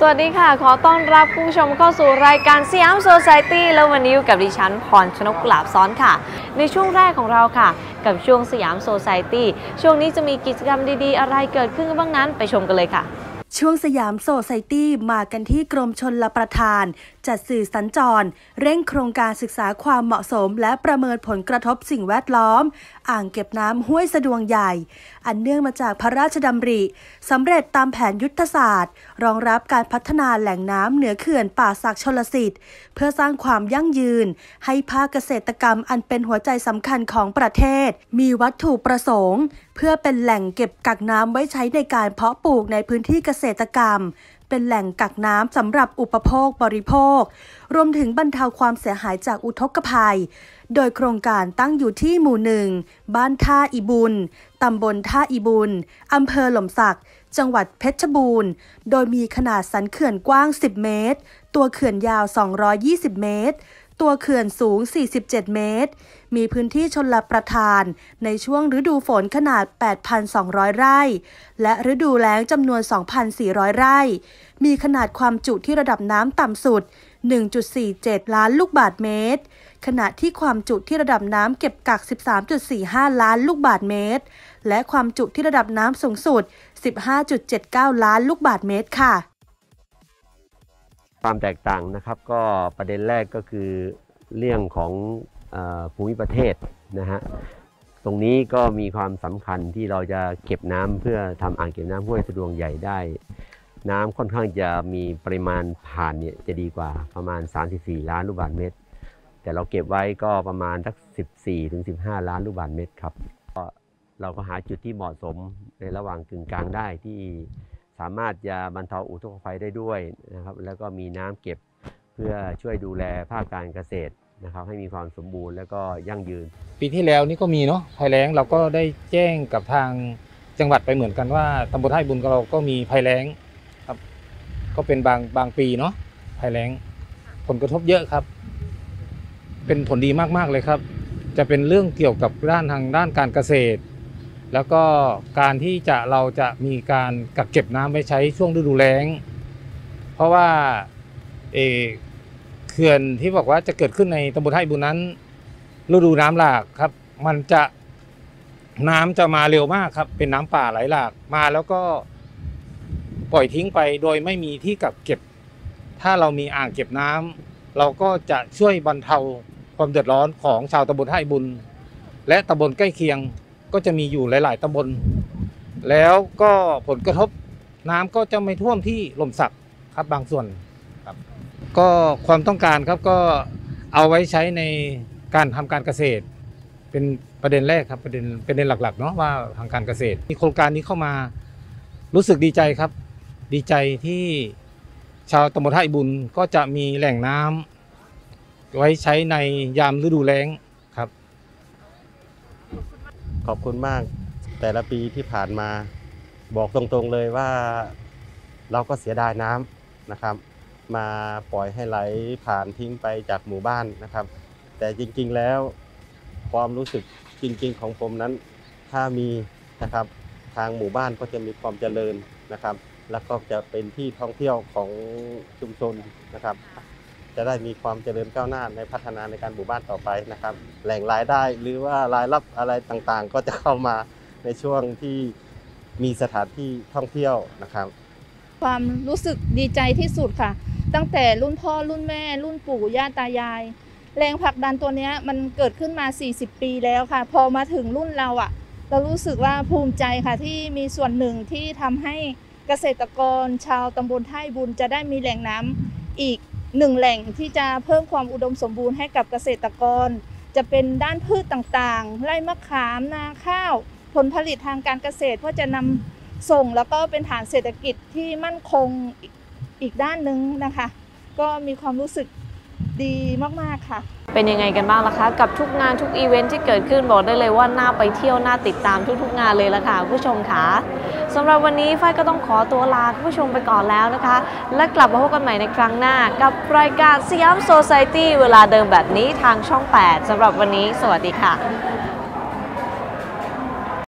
สวัสดีค่ะขอต้อนรับผู้ชมเข้าสู่รายการสยามโซไซตี้แล้ววันนี้อยู่กับดิฉันพรชนกกุหลาบซ้อนค่ะในช่วงแรกของเราค่ะกับช่วงสยามโซไซตี้ช่วงนี้จะมีกิจกรรมดีๆอะไรเกิดขึ้นบ้างนั้นไปชมกันเลยค่ะช่วงสยามโซไซตี้มากันที่กรมชลประทานจัดสื่อสัญจรเร่งโครงการศึกษาความเหมาะสมและประเมินผลกระทบสิ่งแวดล้อมอ่างเก็บน้ำห้วยสะดวงใหญ่อันเนื่องมาจากพระราชดำริสำเร็จตามแผนยุทธศาสตร์รองรับการพัฒนาแหล่งน้ำเหนือเขื่อนป่าสักชลสิทธิ์เพื่อสร้างความยั่งยืนให้ภาคเกษตรกรรมอันเป็นหัวใจสำคัญของประเทศมีวัตถุประสงค์เพื่อเป็นแหล่งเก็บกักน้ำไว้ใช้ในการเพาะปลูกในพื้นที่เกษตรกรรมเป็นแหล่งกักน้ำสำหรับอุปโภคบริโภครวมถึงบรรเทาความเสียหายจากอุทกภัยโดยโครงการตั้งอยู่ที่หมู่หนึ่งบ้านท่าอีบุญตำบลท่าอีบุญอำเภอหล่มสักจังหวัดเพชรบูรณ์โดยมีขนาดสันเขื่อนกว้าง10เมตรตัวเขื่อนยาว220เมตรตัวเขื่อนสูง47เมตรมีพื้นที่ชลประทานในช่วงฤดูฝนขนาด 8,200 ไร่และฤดูแล้งจำนวน 2,400 ไร่มีขนาดความจุที่ระดับน้ำต่ำสุด 1.47 ล้านลูกบาศก์เมตรขณะที่ความจุที่ระดับน้ำเก็บกัก 13.45 ล้านลูกบาศก์เมตรและความจุที่ระดับน้ำสูงสุด 15.79 ล้านลูกบาศก์เมตรค่ะความแตกต่างนะครับก็ประเด็นแรกก็คือเรื่องของภูมิประเทศนะฮะตรงนี้ก็มีความสำคัญที่เราจะเก็บน้ำเพื่อทำอ่างเก็บน้ำห้วยสะดวงใหญ่ได้น้ำค่อนข้างจะมีปริมาณผ่านเนี่ยจะดีกว่าประมาณ34ล้านลูกบาศก์เมตรแต่เราเก็บไว้ก็ประมาณสัก 14-15 ล้านลูกบาศก์เมตรครับก็เราก็หาจุดที่เหมาะสมในระหว่างกึ่งกลางได้ที่สามารถจะบรรเทาอุทกภัยได้ด้วยนะครับแล้วก็มีน้ำเก็บเพื่อช่วยดูแลภาคการเกษตรนะครับให้มีความสมบูรณ์แล้วก็ยั่งยืนปีที่แล้วนี่ก็มีเนาะภัยแล้งเราก็ได้แจ้งกับทางจังหวัดไปเหมือนกันว่าตำบลท่าบุญเราก็มีภัยแล้งครับก็เป็นบางปีเนาะภัยแล้งผลกระทบเยอะครับเป็นผลดีมากๆเลยครับจะเป็นเรื่องเกี่ยวกับด้านการเกษตรแล้วก็การที่เราจะมีการกักเก็บน้ำไว้ใช้ช่วงฤดูแล้งเพราะว่าเขื่อนที่บอกว่าจะเกิดขึ้นในตำบลท่าบุญนั้นฤดูน้ำหลากครับมันจะน้ำจะมาเร็วมากครับเป็นน้ำป่าไหลหลากมาแล้วก็ปล่อยทิ้งไปโดยไม่มีที่กักเก็บถ้าเรามีอ่างเก็บน้ำเราก็จะช่วยบรรเทาความเดือดร้อนของชาวตำบลท่าบุญและตำบลใกล้เคียงก็จะมีอยู่หลายๆตำบลแล้วก็ผลกระทบน้ำก็จะไม่ท่วมที่หล่มสักครับบางส่วนครับก็ความต้องการครับก็เอาไว้ใช้ในการทำการเกษตรเป็นประเด็นแรกครับประเด็นหลักๆเนาะว่าทางการเกษตรมีโครงการนี้เข้ามารู้สึกดีใจครับดีใจที่ชาวตำบลท่าบุญก็จะมีแหล่งน้ำไว้ใช้ในยามฤดูแล้งขอบคุณมากแต่ละปีที่ผ่านมาบอกตรงๆเลยว่าเราก็เสียดายน้ำนะครับมาปล่อยให้ไหลผ่านทิ้งไปจากหมู่บ้านนะครับแต่จริงๆแล้วความรู้สึกจริงๆของผมนั้นถ้ามีนะครับทางหมู่บ้านก็จะมีความเจริญนะครับแล้วก็จะเป็นที่ท่องเที่ยวของชุมชนนะครับจะได้มีความเจริญก้าวหน้าในพัฒนาในการหมู่บ้านต่อไปนะครับแหล่งรายได้หรือว่ารายรับอะไรต่างๆก็จะเข้ามาในช่วงที่มีสถานที่ท่องเที่ยวนะครับความรู้สึกดีใจที่สุดค่ะตั้งแต่รุ่นพ่อรุ่นแม่รุ่นปู่ย่าตายายแรงผลักดันตัวนี้มันเกิดขึ้นมา40ปีแล้วค่ะพอมาถึงรุ่นเราอะเรารู้สึกว่าภูมิใจค่ะที่มีส่วนหนึ่งที่ทำให้เกษตรกรชาวตำบลท่าบุญจะได้มีแหล่งน้ำอีกหนึ่งแหล่งที่จะเพิ่มความอุดมสมบูรณ์ให้กับเกษตรกรจะเป็นด้านพืชต่างๆไร่มะขามนาข้าวผลผลิตทางการเกษตรเพื่อจะนำส่งแล้วก็เป็นฐานเศรษฐกิจที่มั่นคงอีกด้านนึงนะคะก็มีความรู้สึกดีมากๆค่ะเป็นยังไงกันบ้างล่ะคะกับทุกงานทุกอีเวนท์ที่เกิดขึ้นบอกได้เลยว่าน่าไปเที่ยวน่าติดตามทุกๆงานเลยล่ะค่ะผู้ชมค่ะสำหรับวันนี้ฝ้ายก็ต้องขอตัวลาผู้ชมไปก่อนแล้วนะคะและกลับมาพบกันใหม่ในครั้งหน้ากับรายการสยามโซไซตี้เวลาเดิมแบบนี้ทางช่อง8สำหรับวันนี้สวัสดีค่ะ